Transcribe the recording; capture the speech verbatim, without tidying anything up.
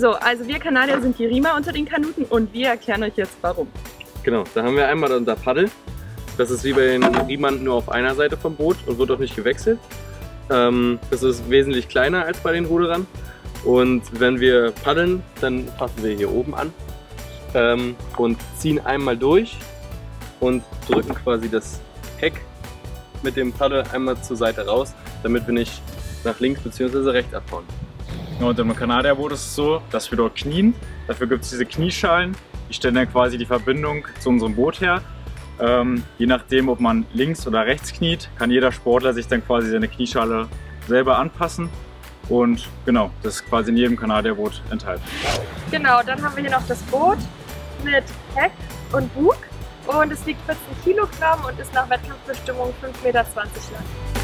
So, also wir Kanadier sind die Riemer unter den Kanuten und wir erklären euch jetzt warum. Genau, da haben wir einmal unser Paddel. Das ist wie bei den Riemern nur auf einer Seite vom Boot und wird auch nicht gewechselt. Das ist wesentlich kleiner als bei den Ruderern. Und wenn wir paddeln, dann fassen wir hier oben an ähm, und ziehen einmal durch und drücken quasi das Heck mit dem Paddel einmal zur Seite raus, damit wir nicht nach links bzw. rechts abfahren. Ja, und im Kanadierboot ist es so, dass wir dort knien. Dafür gibt es diese Knieschalen, die stellen dann quasi die Verbindung zu unserem Boot her. Ähm, je nachdem, ob man links oder rechts kniet, kann jeder Sportler sich dann quasi seine Knieschale selber anpassen. Und genau, das ist quasi in jedem Kanadierboot enthalten. Genau, dann haben wir hier noch das Boot mit Heck und Bug und es wiegt vierzehn Kilogramm und ist nach Wettkampfbestimmung fünf Meter zwanzig lang.